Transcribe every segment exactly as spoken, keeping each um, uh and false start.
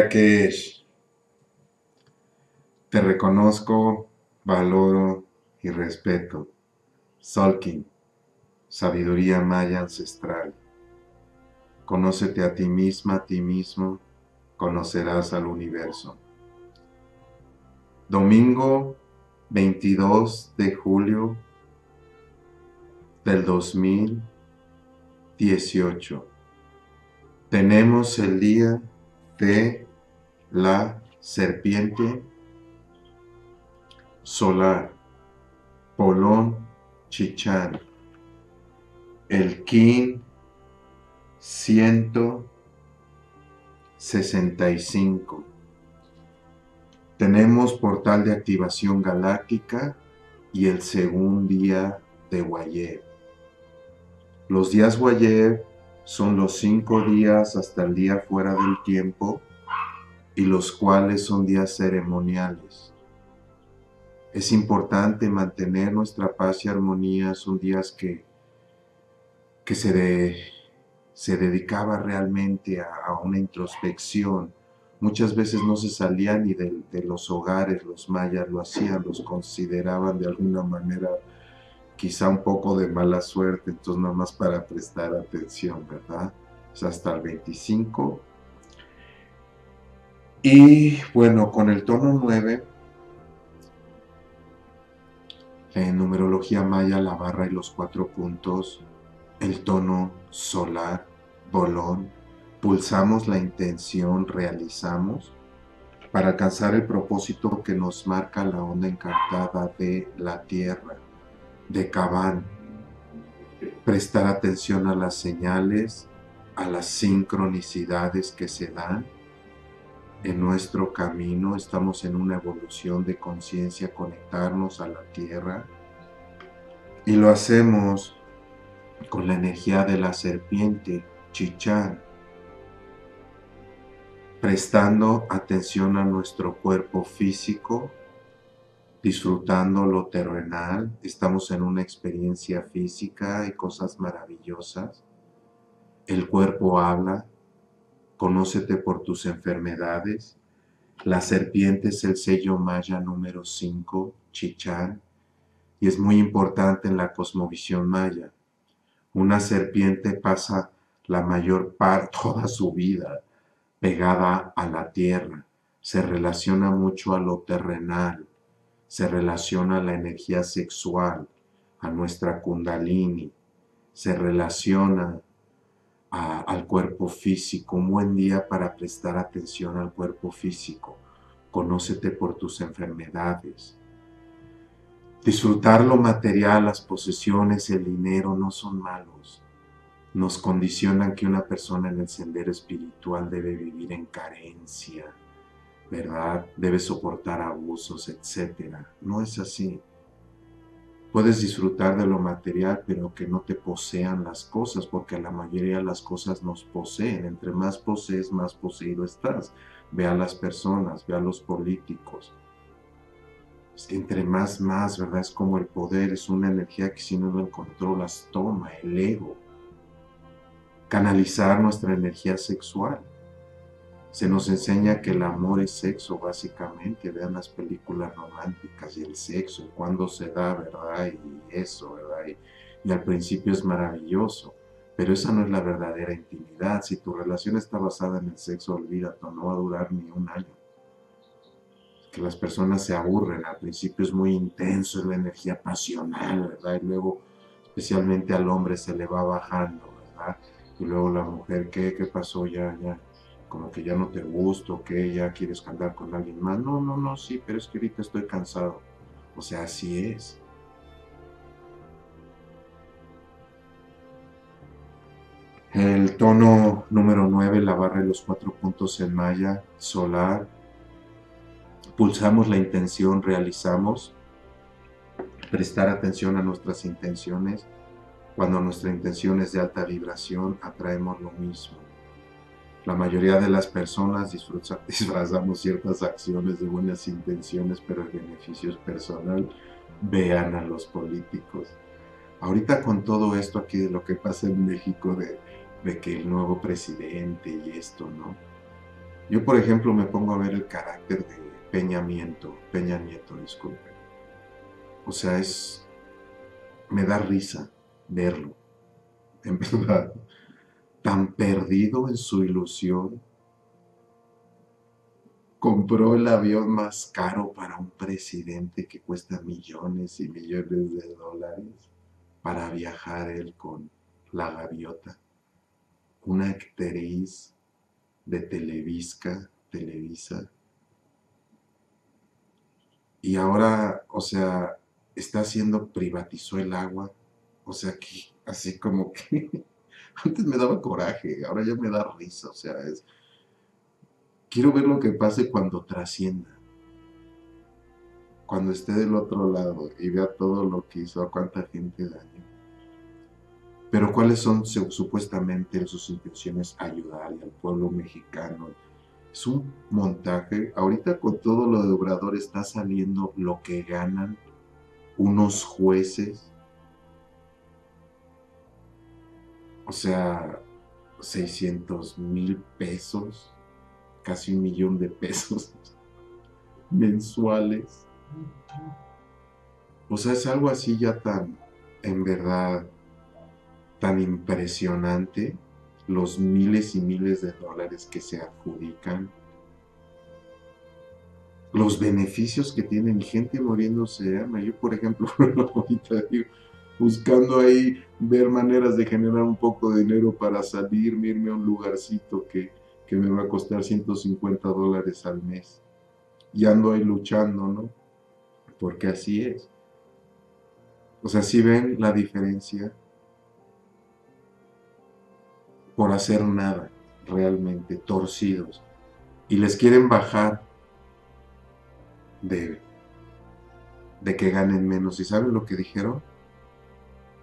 ya que es. Te reconozco, valoro y respeto. Solkin, sabiduría maya ancestral. Conócete a ti misma, a ti mismo, conocerás al universo. Domingo veintidós de julio del dos mil dieciocho. Tenemos el día de la serpiente solar, Polón, Chichán, el Kin ciento sesenta y cinco. Tenemos portal de activación galáctica y el segundo día de Uayeb. Los días Uayeb son los cinco días hasta el día fuera del tiempo, y los cuales son días ceremoniales. Es importante mantener nuestra paz y armonía. Son días que, que se, de, se dedicaba realmente a, a una introspección. Muchas veces no se salían ni de, de los hogares. Los mayas lo hacían, los consideraban de alguna manera quizá un poco de mala suerte, entonces nada más para prestar atención, ¿verdad? Es hasta el veinticinco. Y bueno, con el tono nueve, en numerología maya, la barra y los cuatro puntos, el tono solar, bolón, pulsamos la intención, realizamos para alcanzar el propósito que nos marca la onda encantada de la tierra, de Cabán. Prestar atención a las señales, a las sincronicidades que se dan en nuestro camino. Estamos en una evolución de conciencia, conectarnos a la tierra, y lo hacemos con la energía de la serpiente, Chichán. Prestando atención a nuestro cuerpo físico, disfrutando lo terrenal. Estamos en una experiencia física y cosas maravillosas. El cuerpo habla. Conócete por tus enfermedades. La serpiente es el sello maya número cinco, Chichán, y es muy importante en la cosmovisión maya. Una serpiente pasa la mayor parte, toda su vida, pegada a la tierra. Se relaciona mucho a lo terrenal, se relaciona a la energía sexual, a nuestra kundalini, se relaciona a, al cuerpo físico. Un buen día para prestar atención al cuerpo físico. Conócete por tus enfermedades. Disfrutar lo material, las posesiones, el dinero no son malos. Nos condicionan que una persona en el sendero espiritual debe vivir en carencia, ¿verdad? Debe soportar abusos, etcétera. No es así. Puedes disfrutar de lo material, pero que no te posean las cosas, porque la mayoría de las cosas nos poseen. Entre más posees, más poseído estás. Ve a las personas, ve a los políticos. Entre más, más, ¿verdad? Es como el poder, es una energía que si no lo controlas, toma el ego. Canalizar nuestra energía sexual. Se nos enseña que el amor es sexo, básicamente. Vean las películas románticas y el sexo, y cuándo se da, ¿verdad? Y eso, ¿verdad? Y, y al principio es maravilloso, pero esa no es la verdadera intimidad. Si tu relación está basada en el sexo, olvídate, no va a durar ni un año. Que las personas se aburren. Al principio es muy intenso, es la energía pasional, ¿verdad? Y luego, especialmente al hombre, se le va bajando, ¿verdad? Y luego la mujer, ¿qué? ¿Qué pasó? Ya, ya, como que ya no te gusto, ¿qué? ¿Ya quieres andar con alguien más? No, no, no, sí, pero es que ahorita estoy cansado. O sea, así es. El tono número nueve, la barra de los cuatro puntos en maya, solar. Pulsamos la intención, realizamos. Prestar atención a nuestras intenciones. Cuando nuestra intención es de alta vibración, atraemos lo mismo. La mayoría de las personas disfruta, disfrazamos ciertas acciones de buenas intenciones, pero el beneficio es personal. Vean a los políticos. Ahorita con todo esto aquí de lo que pasa en México, de, de que el nuevo presidente y esto, ¿no? Yo, por ejemplo, me pongo a ver el carácter de Peña Nieto, Peña Nieto, disculpen. O sea, es... me da risa verlo, en verdad. Tan perdido en su ilusión. Compró el avión más caro para un presidente que cuesta millones y millones de dólares para viajar él con la gaviota. Una actriz de Televisca, Televisa. Y ahora, o sea, está haciendo, privatizó el agua. O sea, que así como que... antes me daba coraje, ahora ya me da risa, o sea, es... quiero ver lo que pase cuando trascienda, cuando esté del otro lado y vea todo lo que hizo, a cuánta gente dañó. Pero cuáles son supuestamente sus intenciones, ayudar al pueblo mexicano. Es un montaje. Ahorita con todo lo de Obrador está saliendo lo que ganan unos jueces. O sea, seiscientos mil pesos. Casi un millón de pesos mensuales. O sea, es algo así ya tan, en verdad, tan impresionante. Los miles y miles de dólares que se adjudican. Los beneficios que tienen, gente muriéndose de hambre. Yo, por ejemplo, ahorita digo, buscando ahí ver maneras de generar un poco de dinero para salir, irme a un lugarcito que... que me va a costar ciento cincuenta dólares al mes. Y ando ahí luchando, ¿no? Porque así es. O sea, ¿sí ven la diferencia? Por hacer nada, realmente, torcidos. Y les quieren bajar de, de que ganen menos. ¿Y saben lo que dijeron?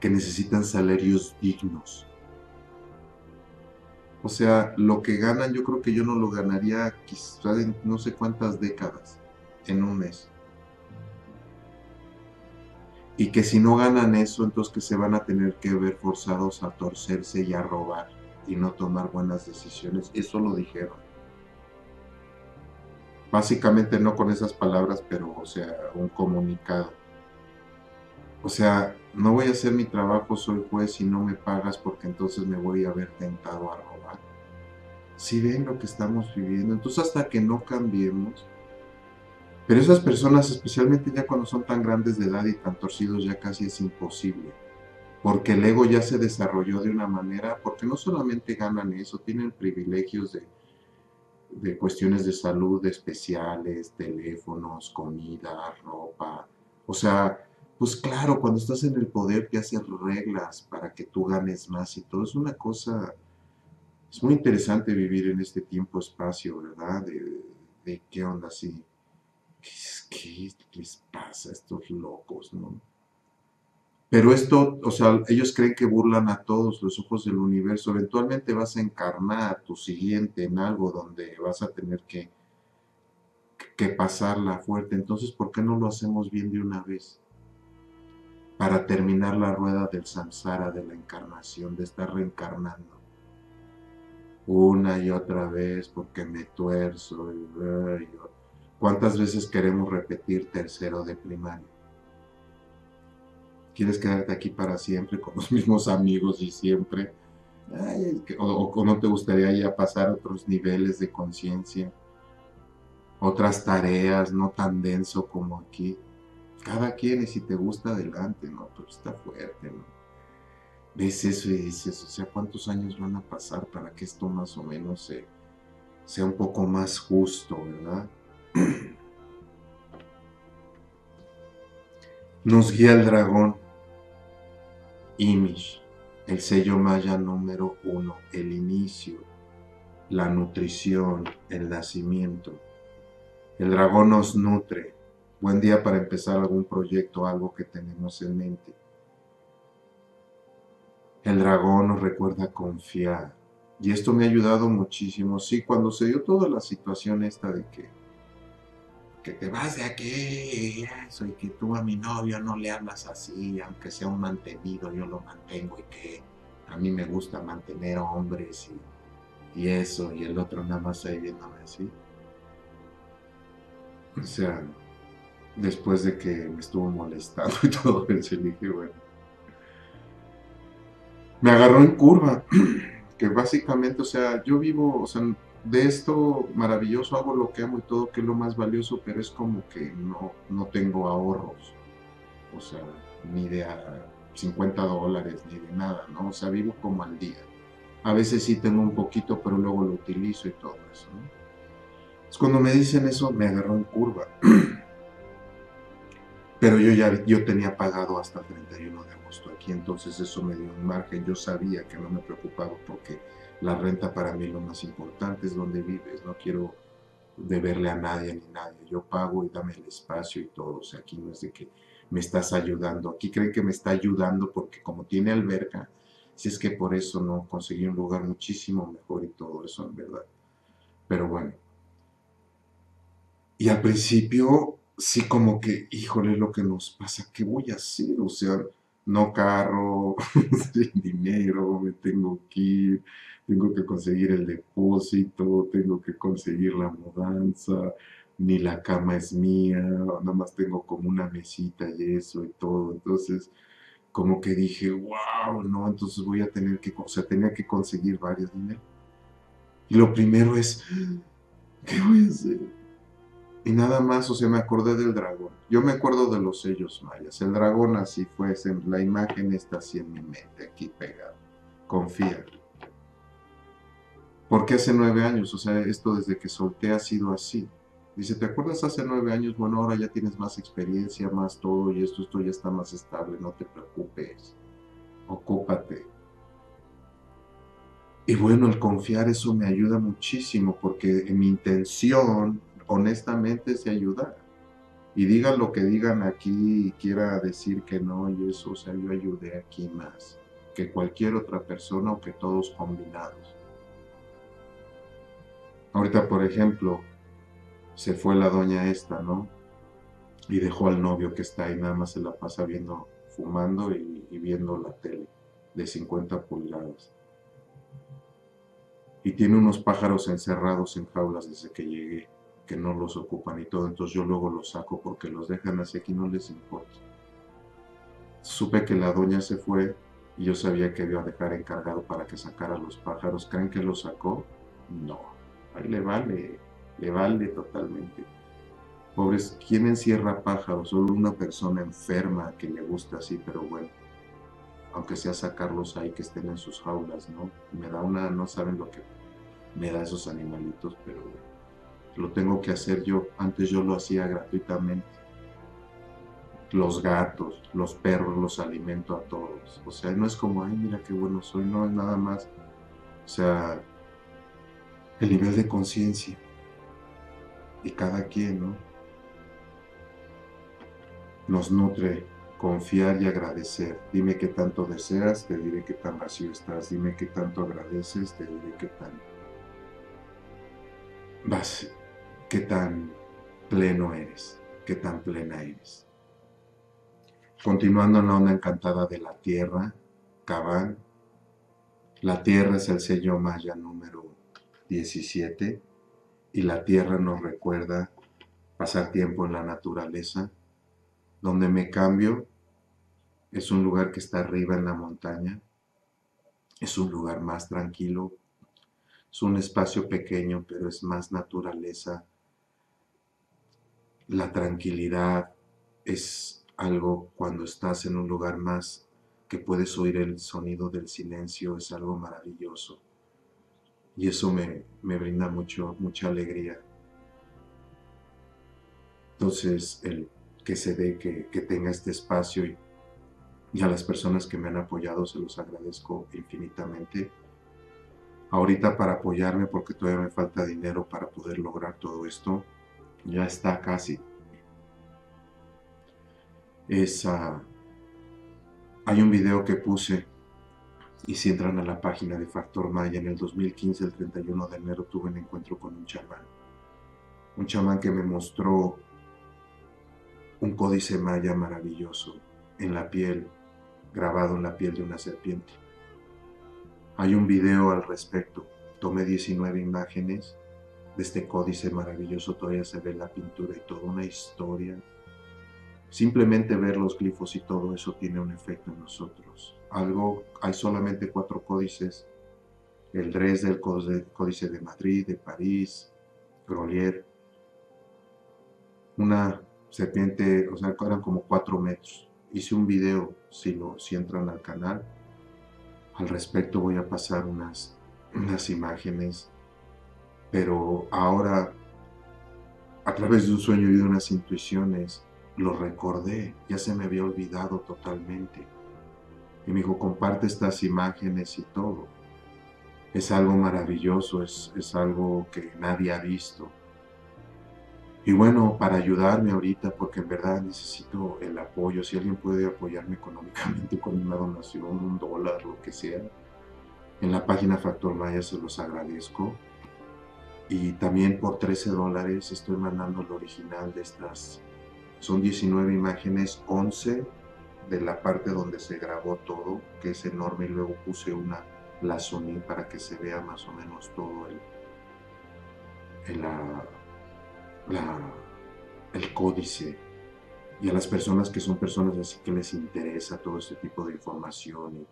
Que necesitan salarios dignos. O sea, lo que ganan, yo creo que yo no lo ganaría quizás en no sé cuántas décadas, en un mes. Y que si no ganan eso, entonces que se van a tener que ver forzados a torcerse y a robar y no tomar buenas decisiones. Eso lo dijeron. Básicamente no con esas palabras, pero o sea, un comunicado. O sea, no voy a hacer mi trabajo, soy juez y no me pagas porque entonces me voy a ver tentado a robar. Si ven lo que estamos viviendo, entonces hasta que no cambiemos. Pero esas personas, especialmente ya cuando son tan grandes de edad y tan torcidos, ya casi es imposible. Porque el ego ya se desarrolló de una manera, porque no solamente ganan eso, tienen privilegios de, de cuestiones de salud especiales, teléfonos, comida, ropa, o sea... Pues claro, cuando estás en el poder te hacen reglas para que tú ganes más y todo. Es una cosa, es muy interesante vivir en este tiempo-espacio, ¿verdad? De, de qué onda así, ¿Qué, qué les pasa a estos locos, no? Pero esto, o sea, ellos creen que burlan a todos los ojos del universo. Eventualmente vas a encarnar a tu siguiente en algo donde vas a tener que, que pasarla fuerte. Entonces, ¿por qué no lo hacemos bien de una vez? Para terminar la rueda del samsara, de la encarnación, de estar reencarnando una y otra vez porque me tuerzo. Y... ¿cuántas veces queremos repetir tercero de primaria? ¿Quieres quedarte aquí para siempre con los mismos amigos y siempre? Ay, o, ¿O no te gustaría ya pasar otros niveles de conciencia? Otras tareas, no tan denso como aquí. Cada quien, y si te gusta, adelante, ¿no? Pero está fuerte, ¿no? Ves eso y dices, o sea, ¿cuántos años van a pasar para que esto más o menos eh, sea un poco más justo, ¿verdad? Nos guía el dragón, Imish, el sello maya número uno, el inicio, la nutrición, el nacimiento. El dragón nos nutre. Buen día para empezar algún proyecto, algo que tenemos en mente. El dragón nos recuerda confiar. Y esto me ha ayudado muchísimo. Sí, cuando se dio toda la situación esta de que, que te vas de aquí, eso, y que tú a mi novio no le hablas así, aunque sea un mantenido, yo lo mantengo y que a mí me gusta mantener hombres y y eso, y el otro nada más ahí viéndome así. O sea, después de que me estuvo molestando y todo eso, dije, bueno, me agarró en curva, que básicamente, o sea, yo vivo, o sea, de esto maravilloso hago lo que amo y todo, que es lo más valioso, pero es como que no, no tengo ahorros, o sea, ni de cincuenta dólares, ni de nada, ¿no? O sea, vivo como al día. A veces sí tengo un poquito, pero luego lo utilizo y todo eso, ¿no? Entonces, cuando me dicen eso, me agarró en curva. Pero yo ya yo tenía pagado hasta el treinta y uno de agosto aquí, entonces eso me dio un margen. Yo sabía que no me preocupaba porque la renta para mí lo más importante es donde vives. No quiero deberle a nadie ni nadie. Yo pago y dame el espacio y todo. O sea, aquí no es de que me estás ayudando. Aquí creen que me está ayudando porque como tiene alberca, si es que por eso no conseguí un lugar muchísimo mejor y todo eso, en verdad. Pero bueno. Y al principio... sí, como que, híjole, lo que nos pasa, ¿qué voy a hacer? O sea, no carro, sin dinero, me tengo que ir, tengo que conseguir el depósito, tengo que conseguir la mudanza, ni la cama es mía, nada más tengo como una mesita y eso y todo. Entonces, como que dije, wow, no, entonces voy a tener que, o sea, tenía que conseguir varios dinero. Y lo primero es, ¿qué voy a hacer? Y nada más, o sea, me acordé del dragón. Yo me acuerdo de los sellos mayas. El dragón así fue, la imagen está así en mi mente, aquí pegado. Confía. Porque hace nueve años, o sea, esto desde que solté ha sido así. Dice, ¿te acuerdas hace nueve años? Bueno, ahora ya tienes más experiencia, más todo, y esto, esto ya está más estable, no te preocupes. Ocúpate. Y bueno, el confiar, eso me ayuda muchísimo, porque en mi intención... honestamente se ayudar. Y digan lo que digan aquí y quiera decir que no y eso, o sea, yo ayudé aquí más que cualquier otra persona o que todos combinados. Ahorita, por ejemplo, se fue la doña esta, ¿no? Y dejó al novio que está ahí, nada más se la pasa viendo, fumando y, y viendo la tele de cincuenta pulgadas. Y tiene unos pájaros encerrados en jaulas desde que llegué, que no los ocupan y todo, entonces yo luego los saco porque los dejan así aquí, no les importa. Supe que la doña se fue y yo sabía que iba a dejar encargado para que sacara los pájaros. ¿Creen que los sacó? No, ahí le vale, le vale totalmente. Pobres, ¿quién encierra pájaros? Solo una persona enferma que le gusta así, pero bueno, aunque sea sacarlos ahí, que estén en sus jaulas, ¿no? Me da una, no saben lo que me da esos animalitos, pero bueno. Lo tengo que hacer yo. Antes yo lo hacía gratuitamente. Los gatos, los perros, los alimento a todos. O sea, no es como, ay, mira qué bueno soy. No, es nada más, o sea, el nivel de conciencia. Y cada quien, ¿no? Nos nutre confiar y agradecer. Dime qué tanto deseas, te diré qué tan vacío estás. Dime qué tanto agradeces, te diré qué tan... vas, qué tan pleno eres, qué tan plena eres. Continuando en la onda encantada de la tierra, Cabán. La tierra es el sello maya número diecisiete y la tierra nos recuerda pasar tiempo en la naturaleza. Donde me cambio es un lugar que está arriba en la montaña, es un lugar más tranquilo. Es un espacio pequeño, pero es más naturaleza. La tranquilidad es algo cuando estás en un lugar más que puedes oír el sonido del silencio, es algo maravilloso. Y eso me, me brinda mucho, mucha alegría. Entonces, el que se dé, que, que tenga este espacio y, y a las personas que me han apoyado se los agradezco infinitamente. Ahorita para apoyarme, porque todavía me falta dinero para poder lograr todo esto, ya está casi. Es, uh, hay un video que puse, y si entran a la página de Factor Maya, en el dos mil quince, el treinta y uno de enero, tuve un encuentro con un chamán. Un chamán que me mostró un códice maya maravilloso en la piel, grabado en la piel de una serpiente. Hay un video al respecto, Tomé diecinueve imágenes de este códice maravilloso, todavía se ve la pintura y toda una historia. Simplemente ver los glifos y todo eso tiene un efecto en nosotros. Algo, hay solamente cuatro códices, el Dresde, el Códice de Madrid, de París, Grolier. Una serpiente, o sea, eran como cuatro metros. Hice un video, si, lo, si entran al canal, al respecto voy a pasar unas, unas imágenes, pero ahora, a través de un sueño y de unas intuiciones, lo recordé, ya se me había olvidado totalmente. Y me dijo, comparte estas imágenes y todo. Es algo maravilloso, es, es algo que nadie ha visto. Y bueno, para ayudarme ahorita, porque en verdad necesito el apoyo, si alguien puede apoyarme económicamente con una donación, un dólar, lo que sea, en la página Factor Maya se los agradezco. Y también por trece dólares estoy mandando el original de estas. Son diecinueve imágenes, once de la parte donde se grabó todo, que es enorme, y luego puse una, la soní para que se vea más o menos todo el, el, la, la, el códice. Y a las personas que son personas así que les interesa todo este tipo de información, y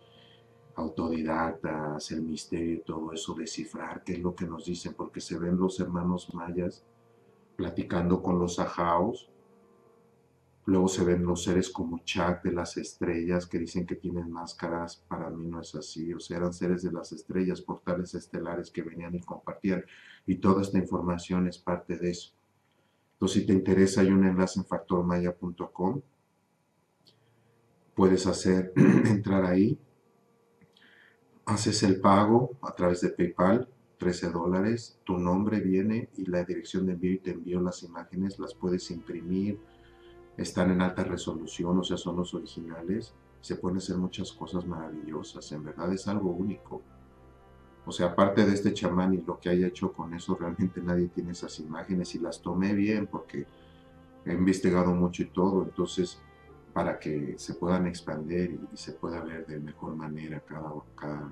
autodidacta, hacer misterio, todo eso, descifrar qué es lo que nos dicen, porque se ven los hermanos mayas platicando con los ajaos. Luego se ven los seres como Chak de las estrellas, que dicen que tienen máscaras. Para mí no es así. O sea, eran seres de las estrellas, portales estelares que venían y compartían. Y toda esta información es parte de eso. Entonces, si te interesa, hay un enlace en factor maya punto com. Puedes hacer, entrar ahí. Haces el pago a través de PayPal, trece dólares. Tu nombre viene y la dirección de envío, y te envío las imágenes. Las puedes imprimir. Están en alta resolución, o sea, son los originales. Se pueden hacer muchas cosas maravillosas, en verdad es algo único. O sea, aparte de este chamán y lo que haya hecho con eso, realmente nadie tiene esas imágenes. Y las tomé bien porque he investigado mucho y todo, entonces, para que se puedan expandir y, y se pueda ver de mejor manera cada, cada,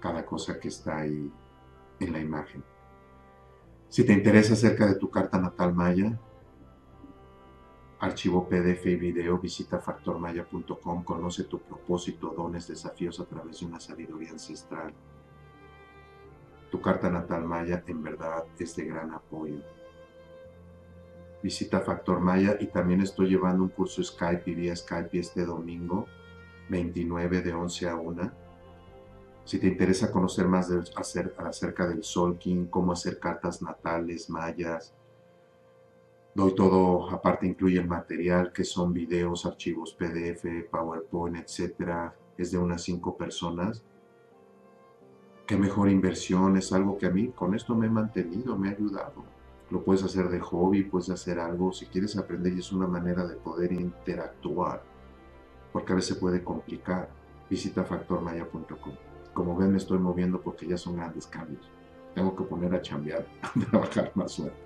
cada cosa que está ahí en la imagen. Si te interesa acerca de tu carta natal maya, archivo P D F y video, visita factor maya punto com, conoce tu propósito, dones, desafíos a través de una sabiduría ancestral. Tu carta natal maya en verdad es de gran apoyo. Visita Factor Maya, y también estoy llevando un curso Skype y vía Skype este domingo veintinueve de once a una. Si te interesa conocer más de, acerca del Solkin, cómo hacer cartas natales mayas, doy todo, aparte incluye el material, que son videos, archivos P D F, PowerPoint, etcétera. Es de unas cinco personas. Qué mejor inversión, es algo que a mí, con esto me he mantenido, me ha ayudado. Lo puedes hacer de hobby, puedes hacer algo, si quieres aprender, y es una manera de poder interactuar, porque a veces puede complicar. Visita factor maya punto com. Como ven, me estoy moviendo porque ya son grandes cambios. Tengo que poner a chambear, a trabajar más suerte.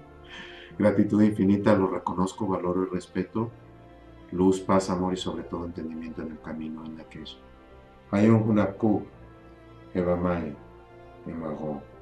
Gratitud infinita, lo reconozco, valoro y respeto. Luz, paz, amor y sobre todo entendimiento en el camino en la que es. Hay un Hunakú, Eva Maya, en